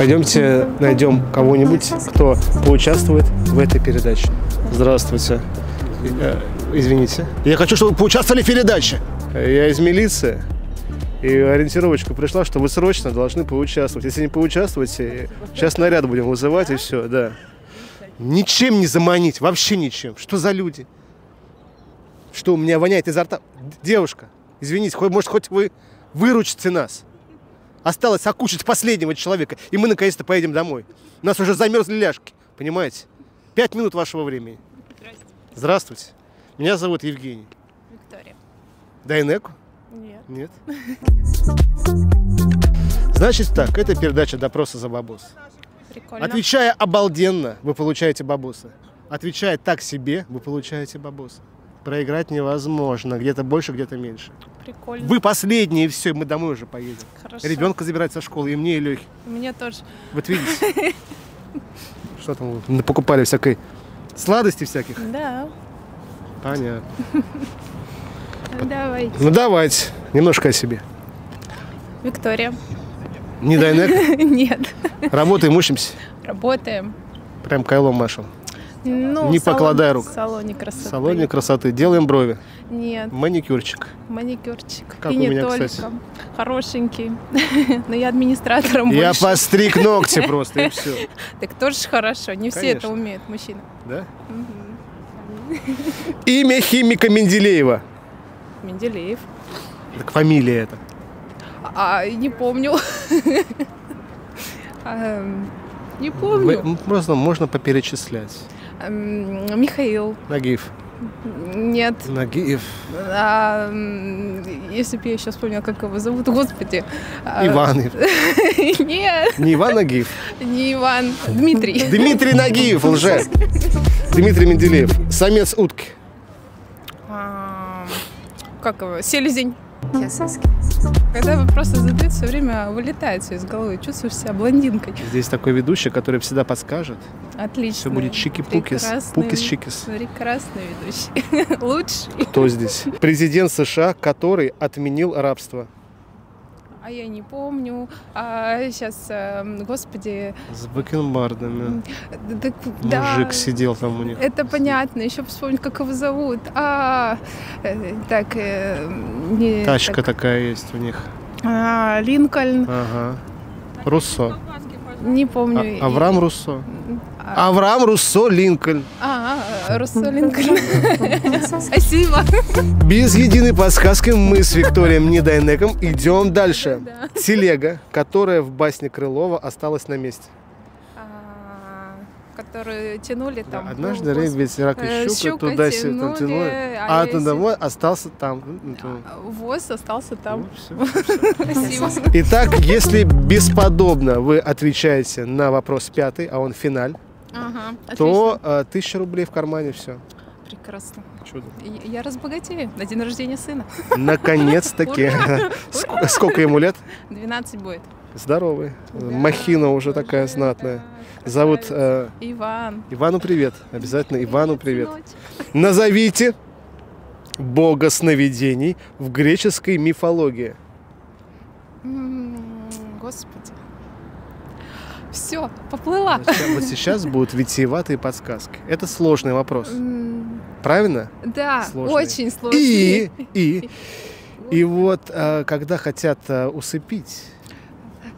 Пойдемте найдем кого-нибудь, кто поучаствует в этой передаче. Здравствуйте. Извините. Я хочу, чтобы вы поучаствовали в передаче. Я из милиции. И ориентировочка пришла, что вы срочно должны поучаствовать. Если не поучаствуете, сейчас наряд будем вызывать и все, да. Ничем не заманить, вообще ничем. Что за люди? Что у меня воняет изо рта? Девушка, извините, может хоть вы выручите нас. Осталось окучить последнего человека, и мы наконец-то поедем домой. У нас уже замерзли ляжки, понимаете? 5 минут вашего времени. Здравствуйте. Здравствуйте. Меня зовут Евгений. Виктория. Дайнеку? Нет. Нет. Значит так, это передача «Допроса за бабосы». Прикольно. Отвечая обалденно, вы получаете бабосы. Отвечая так себе, вы получаете бабосы. Проиграть невозможно. Где-то больше, где-то меньше. Прикольно. Вы последние, и все, мы домой уже поедем. Хорошо. Ребенка забирать со школы, и мне, и Лехе. Мне тоже. Вот видите. Что там? Покупали всякой сладости всяких? Да. Понятно. Давайте. Ну давайте. Немножко о себе. Виктория. Не Дайнек? Нет. Работаем, учимся? Работаем. Прям кайлом машем. Ну, не покладая рук. В салоне красоты. В салоне красоты. Делаем брови. Нет. Маникюрчик. Маникюрчик. Как и у не меня, только. Кстати. Хорошенький. Но я администратором больше. Я постриг ногти просто, и все. Так тоже хорошо. Не все это умеют, мужчины. Да? Имя химика Менделеева. Менделеев. Так фамилия это? Не помню. Не помню. Просто можно поперечислять. Михаил. Нагиев. Нет. Нагиев. Если бы я сейчас вспомнила, как его зовут, господи. Иванов. Нет. Не Иван Нагиев. Не Иван. Дмитрий. Дмитрий Нагиев, лжец. Дмитрий Менделеев. Самец утки. Как его? Селезень. Когда вы просто задаете, все время вылетает все из головы, чувствуешь себя блондинкой. Здесь такой ведущий, который всегда подскажет. Отлично. Все будет чики-пукис. Пукис-чикис. Прекрасный ведущий. Лучший. Кто здесь? Президент США, который отменил рабство. А я не помню. Сейчас, господи. С бакенбардами. Так, да, мужик сидел там у них. Это понятно. Еще вспомнить, как его зовут. Так. Не, тачка так. Такая есть у них. Линкольн. Ага. Руссо. Не помню. Авраам Руссо. Авраам Руссо Линкольн. Руссо Линкольн. Спасибо. Без единой подсказки мы с Викторием Недайнеком идем дальше. Телега, которая в басне Крылова осталась на месте. Которую тянули там. Однажды рыбец, рак и щука туда-сюда тянули, а от одного остался там. Воз остался там. Итак, если бесподобно вы отвечаете на вопрос 5, а он финаль, то 1000 рублей в кармане, все. Прекрасно. Чудо. Я разбогатею на день рождения сына. Наконец-таки. Сколько ему лет? 12 будет. Здоровый. Да. Махина уже такая знатная. Да, зовут... Иван. Ивану привет. Обязательно Ивану привет. Назовите бога сновидений в греческой мифологии. Господи. Все, поплыла. Вот сейчас будут витиеватые подсказки. Это сложный вопрос. Правильно? Да, сложный. Очень сложный. И вот когда хотят усыпить...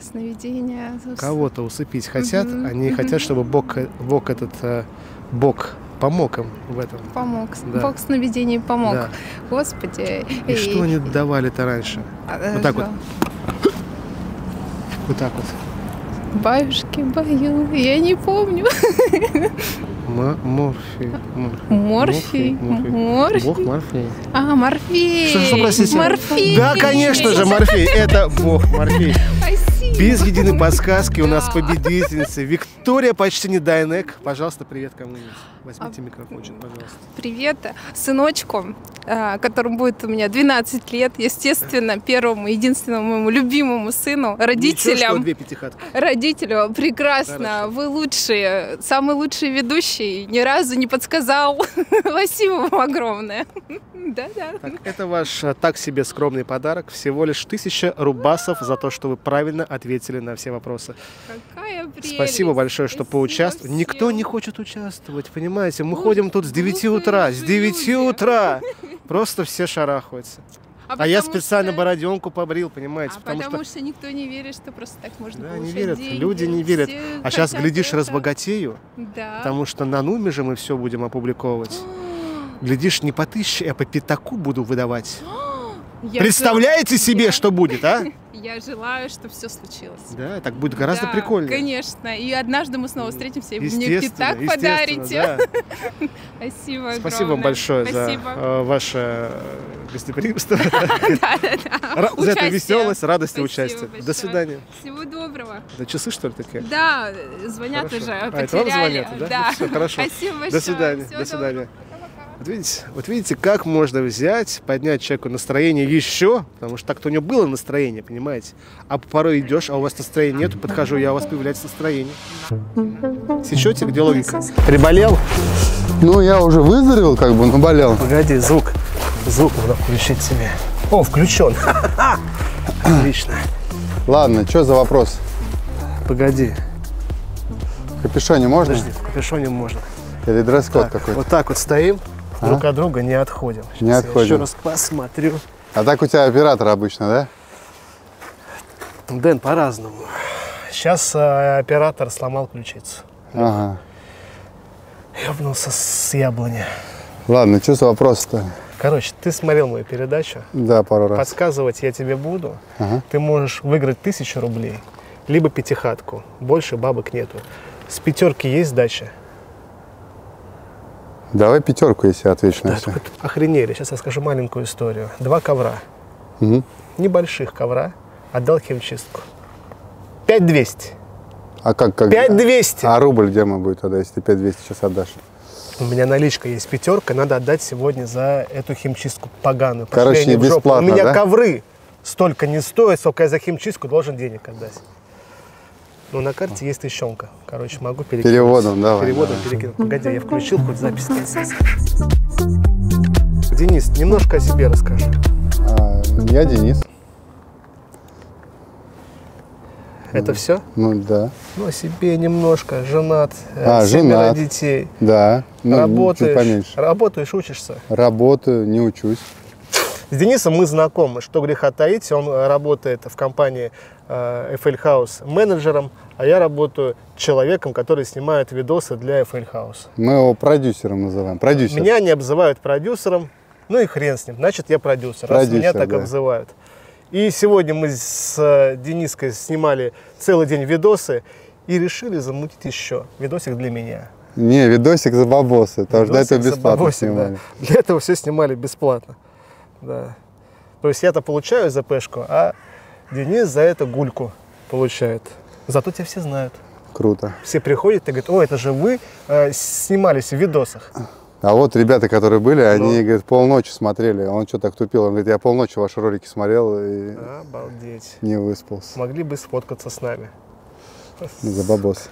Сновидения. Кого-то усыпить хотят, они хотят, чтобы Бог помог им в этом. Помог, да. Бог сновидений помог. Да. Господи. И что они давали-то раньше? Вот так вот. Вот так вот. Баюшки, баю, я не помню. Морфей. Морфей. Бог Морфей. Морфей. Что, простите? Морфей. Да, конечно же, Морфей. Это Бог Морфей. Без единой подсказки у нас победительница Виктория почти не Дайнек. Пожалуйста, привет кому-нибудь. Возьмите микрофончик, пожалуйста. Привет сыночку, которому будет у меня 12 лет. Естественно, первому, единственному моему любимому сыну, родителям. Ничего, родителю, прекрасно. Хорошо. Вы лучшие, самый лучший ведущий. Ни разу не подсказал. Спасибо вам огромное. Да-да. Это ваш так себе скромный подарок. Всего лишь 1000 рубасов за то, что вы правильно ответили на все вопросы. Какая прелесть. Спасибо большое, что поучаствовали. Никто не хочет участвовать, понимаете? Мы ходим тут с 9 утра. С 9 утра! Просто все шарахаются. А я специально бороденку побрил, понимаете? Потому что никто не верит, что просто так можно получить деньги. Люди не верят. А сейчас, глядишь, разбогатею, потому что на NUUM же мы все будем опубликовывать. Глядишь, не по 1000, а по 500 буду выдавать. Представляете себе, что будет, а? Я желаю, чтобы все случилось. Да, так будет гораздо прикольнее. Конечно. И однажды мы снова встретимся, и мне пятак подарите. Да. Спасибо огромное. Спасибо вам большое за ваше гостеприимство. За эту веселость, радость и участие. До свидания. Всего доброго. Да, часы, что ли, такие? Да, звонят уже, потеряли. Да, хорошо. Спасибо большое. До свидания. До свидания. Вот видите, как можно взять, поднять человеку настроение еще, потому что так-то у него было настроение, понимаете? А порой идешь, а у вас настроения нету, подхожу я, у вас появляется настроение. Сечете, где логика? Приболел? Ну, я уже выздоровел, как бы, но болел. Погоди, звук надо включить себе. О, включен. Отлично. Ладно, что за вопрос? Погоди. В капюшоне можно? Подожди, в капюшоне можно. Или дресс-код какой-то? Вот так вот стоим. Друг от друга не отходим. Не отходим. Еще раз посмотрю. А так у тебя оператор обычно, да? Дэн, по-разному. Сейчас оператор сломал ключицу. Ага. Ёбнулся с яблони. Ладно, что за вопрос-то? Короче, ты смотрел мою передачу. Да, пару раз. Подсказывать я тебе буду. Ага. Ты можешь выиграть 1000 рублей, либо 500. Больше бабок нету. С 5-ки есть сдача? Давай 5-ку, если отвечу на все. Охренели. Сейчас расскажу маленькую историю. 2 ковра. Угу. Небольших ковра. Отдал химчистку. 5200. А как? 5200. А рубль где мы будет тогда, если ты 5200 сейчас отдашь? У меня наличка есть 5-ка. Надо отдать сегодня за эту химчистку поганую. Короче, не бесплатно, у меня ковры столько не стоят, сколько я за химчистку должен денег отдать. Но на карте есть тыщенка. Короче, могу перекинуть. Переводом, давай. Переводом перекинуть. Погоди, я включил хоть запись. Денис, немножко о себе расскажи. Я Денис. Это все? Ну, да. Ну, о себе немножко. Женат. Семеро детей. Да. Ну, работаешь. Работаешь, учишься? Работаю, не учусь. С Денисом мы знакомы, что греха таить, он работает в компании FL House менеджером, а я работаю человеком, который снимает видосы для FL House. Мы его продюсером называем. Продюсер. Меня не обзывают продюсером, ну и хрен с ним, значит я продюсер, раз меня так обзывают. И сегодня мы с Дениской снимали целый день видосы и решили замутить еще видосик для меня. Не, видосик за бабосы, потому что это бесплатно снимали. Да. Для этого все снимали бесплатно. Да. То есть я-то получаю за пешку, а Денис за это гульку получает. Зато тебя все знают. Круто. Все приходят и говорят: о, это же вы снимались в видосах. А вот ребята, которые были, они, говорят, полночи смотрели. Он что так тупил? Он говорит: я полночи ваши ролики смотрел и обалдеть. Не выспался. Могли бы сфоткаться с нами. За бабос.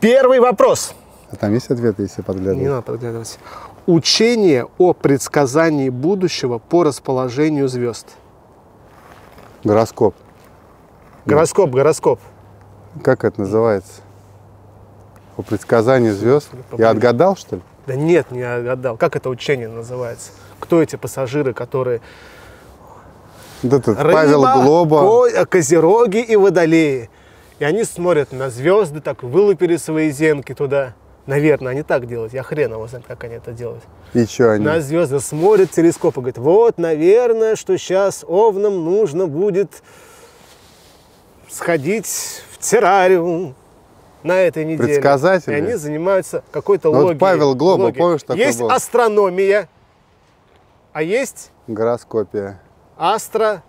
Первый вопрос. А там есть ответ, если подглядывать? Не надо подглядывать. Учение о предсказании будущего по расположению звезд. Гороскоп. Гороскоп, гороскоп. Как это называется? По предсказанию звезд. Я отгадал, что ли? Да нет, не отгадал. Как это учение называется? Кто эти пассажиры, которые... Да тут Рыба, Павел Глоба. Козероги и водолеи. И они смотрят на звезды, так вылупили свои зенки туда. Наверное, они так делают. Я хрен его знает, как они это делают. И что они? На звезды смотрят телескоп и говорят: вот, наверное, что сейчас овнам нужно будет сходить в террариум на этой неделе. Предсказатели. И они занимаются какой-то логикой. Вот Павел Глоба, помнишь, такой есть был? Астрономия, а есть? Гороскопия. Астрология.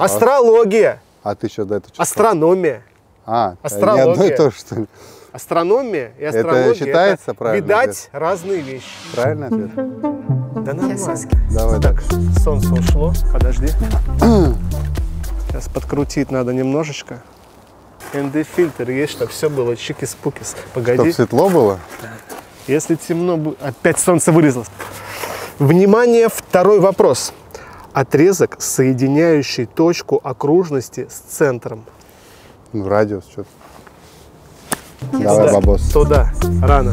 Астрология. А ты что до этого читал? Астрономия. Астрология. Не одно и то, что ли? Астрономия и астрология. Это считается, правильно? Видать, ответ. Разные вещи. Правильный ответ? Да нормально. Давай так. Солнце ушло. Подожди. Сейчас подкрутить надо немножечко. ND-фильтр есть, чтобы все было чики-спукис. Погоди. Чтоб светло было? Если темно будет... Опять солнце вырезалось. Внимание, второй вопрос. Отрезок, соединяющий точку окружности с центром. Ну, радиус что-то. Давай, бабос. Туда, рано.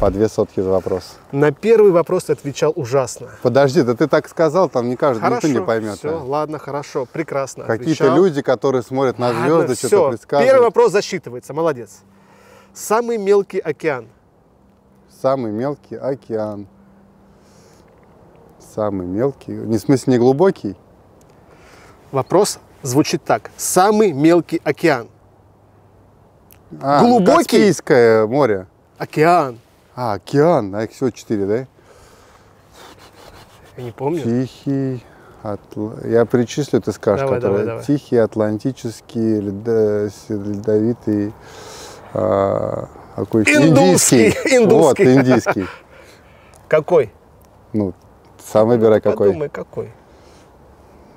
По 2 сотки за вопрос. На первый вопрос отвечал ужасно. Подожди, да ты так сказал, там не каждый, хорошо, никто не поймет. Все, а. Ладно, хорошо, прекрасно. Какие-то люди, которые смотрят на звезды, что-то предсказывают. Первый вопрос засчитывается, молодец. Самый мелкий океан. Самый мелкий океан. Самый мелкий, в смысле не глубокий? Вопрос звучит так. Самый мелкий океан. А, глубокий? Каспийское море. Океан. А, океан, а их всего 4, да? Я не помню. Тихий, я перечислю, ты скажешь, давай, который... давай, давай. Тихий, Атлантический, ледовитый, какой индийский. Вот, индийский. Какой? Ну, сам выбирай, какой. Подумай, какой.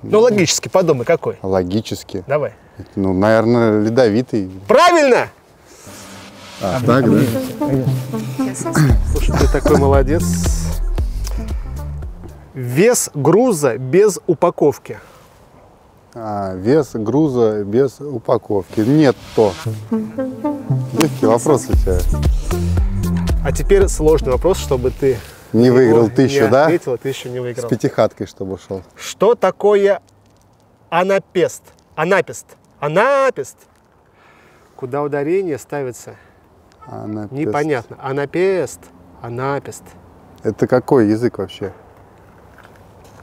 Ну, логически подумай, какой. Логически. Давай. Ну, наверное, ледовитый. Правильно! А, так, да? Слушай, ты такой молодец. Вес груза без упаковки. А, вес груза без упаковки. Нет то. Легкий вопрос у тебя. А теперь сложный вопрос, чтобы ты... Не выиграл 1000, да? Не ответил, 1000 не выиграл. С 5-хаткой, чтобы ушел. Что такое анапест? Анапест. Анапест. Куда ударение ставится? Анапест. Непонятно. Анапест. Анапест. Это какой язык вообще?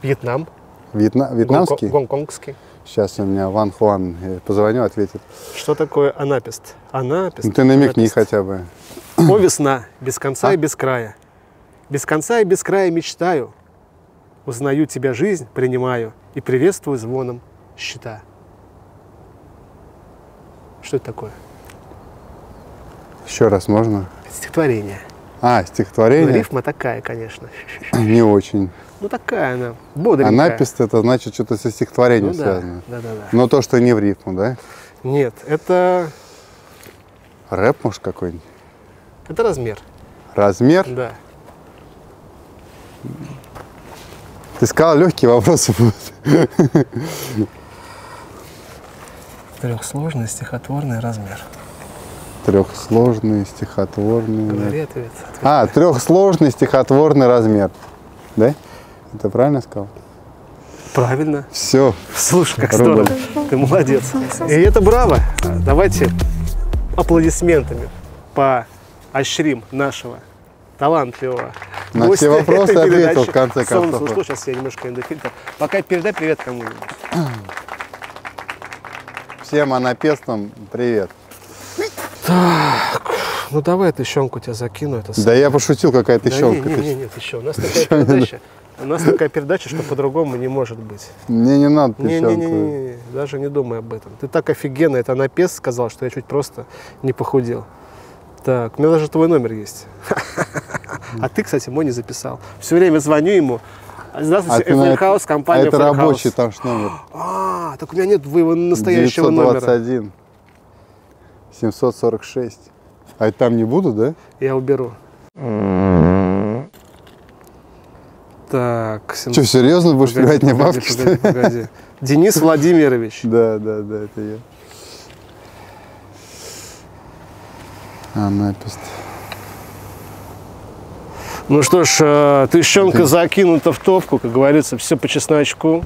Вьетнам. Вьетнамский? Гонконгский. Сейчас у меня Ван Хуан позвоню, ответит. Что такое анапест? Анапест. Ну, ты намекни хотя бы. О, весна. Без конца и без края. Без конца и без края мечтаю, узнаю тебя, жизнь принимаю и приветствую звоном щита. Что это такое? Еще раз можно? Это стихотворение. А, стихотворение? Ну, рифма такая, конечно. Не очень. Ну, такая она, бодренькая. Анапест — это значит что-то со стихотворением, ну, связано. Да, да, да. Но то, что не в рифму, да? Нет, это... Рэп, может, какой-нибудь? Это размер. Размер? Да. Ты сказал, легкие вопросы будут. Трехсложный стихотворный размер. Трехсложный стихотворный... Говори, ответ. А, трехсложный стихотворный размер. Да? Это правильно сказал? Правильно. Все. Слушай, как здорово. Ты молодец. И это браво. Давайте аплодисментами поощрим нашего талантливого. На все вопросы ответил, в конце концов. Солнце ушло, сейчас я немножко ND-фильтр. Пока передай привет кому-нибудь. Всем анапестам привет. Так, ну давай тыщенку тебя закину. Это да я пошутил, какая тыщенка. Да нет, еще. У нас такая передача, что по-другому не может быть. Мне не надо тыщенку. Не-не-не, даже не думай об этом. Ты так офигенно, это анапест сказал, что я чуть просто не похудел. Так, у меня даже твой номер есть. А ты, кстати, мой не записал. Все время звоню ему. Здравствуйте, FL House, компания FL House. Это рабочий там номер. А, так у меня нет его настоящего номера. 921 746. А это там не буду, да? Я уберу. Так. Что, серьезно будешь играть мне бабки? Погоди. Денис Владимирович. Да, да, да, это я. Анапест. Ну что ж, тыщенка закинута в топку, как говорится, все по чесночку.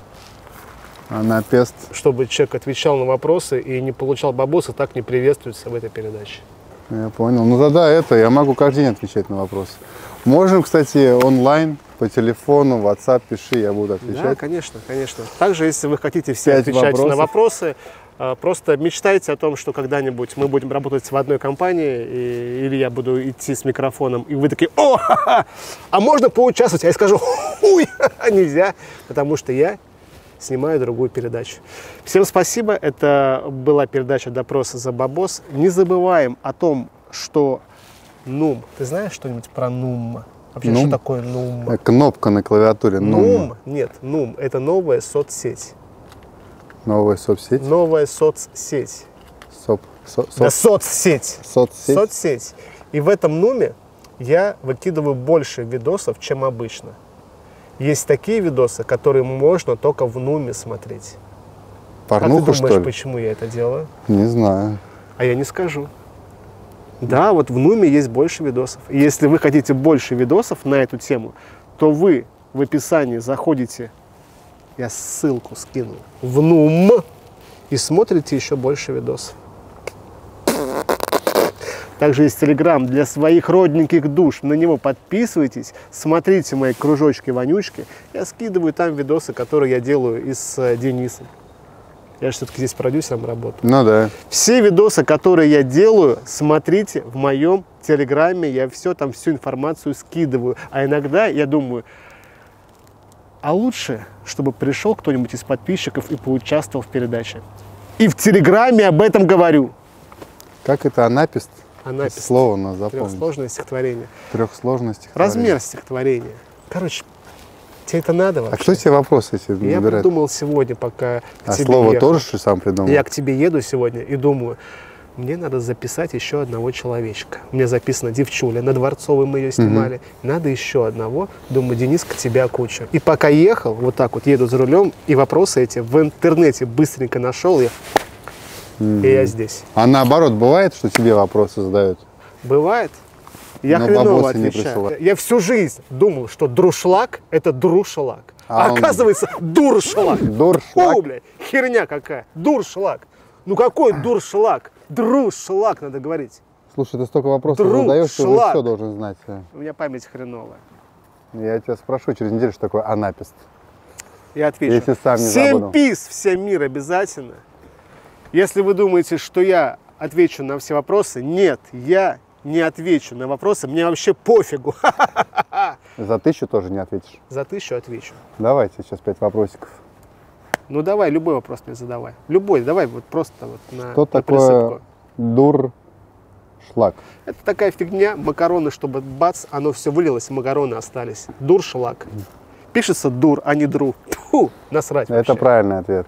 Анапест. Чтобы человек отвечал на вопросы и не получал бабосы, так не приветствуется в этой передаче. Я понял. Ну тогда это, я могу каждый день отвечать на вопросы. Можем, кстати, онлайн, по телефону, в WhatsApp пиши, я буду отвечать. Да, конечно, конечно. Также, если вы хотите все отвечать на вопросы, просто мечтайте о том, что когда-нибудь мы будем работать в одной компании, или я буду идти с микрофоном, и вы такие: о, ха-ха, а можно поучаствовать? А я скажу: хуй, нельзя, потому что я снимаю другую передачу. Всем спасибо. Это была передача «Допрос за бабос». Не забываем о том, что NUUM. Ты знаешь что-нибудь про NUUM? Вообще, NUUM? Что такое NUUM? Кнопка на клавиатуре NUUM. Нет, NUUM – это новая соцсеть. Новая соцсеть? Новая соцсеть. Да, соцсеть. Соцсеть. Соцсеть. И в этом NUUM я выкидываю больше видосов, чем обычно. Есть такие видосы, которые можно только в NUUM смотреть. Порнуху, что ли? А ты думаешь, почему я это делаю? Не знаю. А я не скажу. Да, вот в NUUM есть больше видосов. И если вы хотите больше видосов на эту тему, то вы в описании заходите, я ссылку скину, в NUUM и смотрите еще больше видосов. Также есть Telegram для своих родненьких душ. На него подписывайтесь, смотрите мои кружочки-вонючки. Я скидываю там видосы, которые я делаю и с Денисом. Я же все-таки здесь продюсером работаю. Ну да. Все видосы, которые я делаю, смотрите в моем Телеграме. Я все там, всю информацию скидываю. А иногда я думаю, а лучше, чтобы пришел кто-нибудь из подписчиков и поучаствовал в передаче. И в Телеграме об этом говорю. Как это, анапист? Анапист. Слово надо запомнить. Трехсложное стихотворение. Трехсложное стихотворение. Размер стихотворения. Короче. Тебе это надо вообще? А кто тебе вопросы эти набирает? Я придумал сегодня, пока к тебе слово ехал. Тоже что сам придумал? Я к тебе еду сегодня и думаю, мне надо записать еще одного человечка. У меня записана девчуля, на Дворцовой мы ее снимали. Надо еще одного. Думаю, Денис, к тебе куча. И пока ехал, вот так вот еду за рулем, и вопросы эти в интернете быстренько нашел, и я здесь. А наоборот, бывает, что тебе вопросы задают? Бывает. Я хреново отвечаю. Я всю жизнь думал, что друшлаг – это друшлаг. А оказывается, дуршлаг. Дуршлаг. О, блядь, херня какая. Дуршлаг. Ну какой дуршлаг? Друшлаг надо говорить. Слушай, ты столько вопросов задаешь, что ты все должен знать. У меня память хреновая. Я тебя спрошу через неделю, что такое анапист. Я отвечу. Если сам не забуду. 7 пис, всем мир обязательно. Если вы думаете, что я отвечу на все вопросы, нет, я не отвечу на вопросы, мне вообще пофигу. За 1000 тоже не ответишь? За 1000 отвечу. Давайте сейчас 5 вопросиков. Ну давай, любой вопрос мне задавай. Любой, давай вот просто вот на что такое дуршлаг? Это такая фигня, макароны, чтобы бац, оно все вылилось, макароны остались. Дуршлаг. Пишется дур, а не дру. Фу, насрать вообще. Это правильный ответ.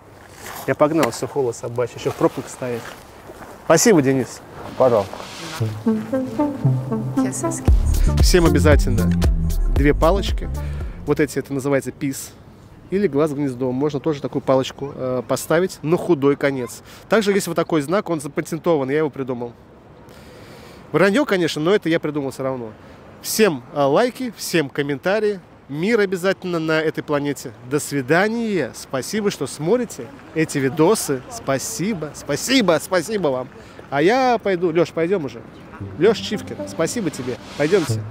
Я погнал, все холо собачье, еще в пробках стоит. Спасибо, Денис. Пожалуйста. Всем обязательно 2 палочки. Вот эти, это называется пис или глаз гнездом. Можно тоже такую палочку поставить на худой конец. Также есть вот такой знак, он запатентован, я его придумал. Вранье, конечно, но это я придумал все равно. Всем лайки, всем комментарии. Мир обязательно на этой планете. До свидания. Спасибо, что смотрите эти видосы. Спасибо, спасибо, спасибо вам. А я пойду. Леш, пойдем уже. Леш Чивкин, спасибо тебе. Пойдемте.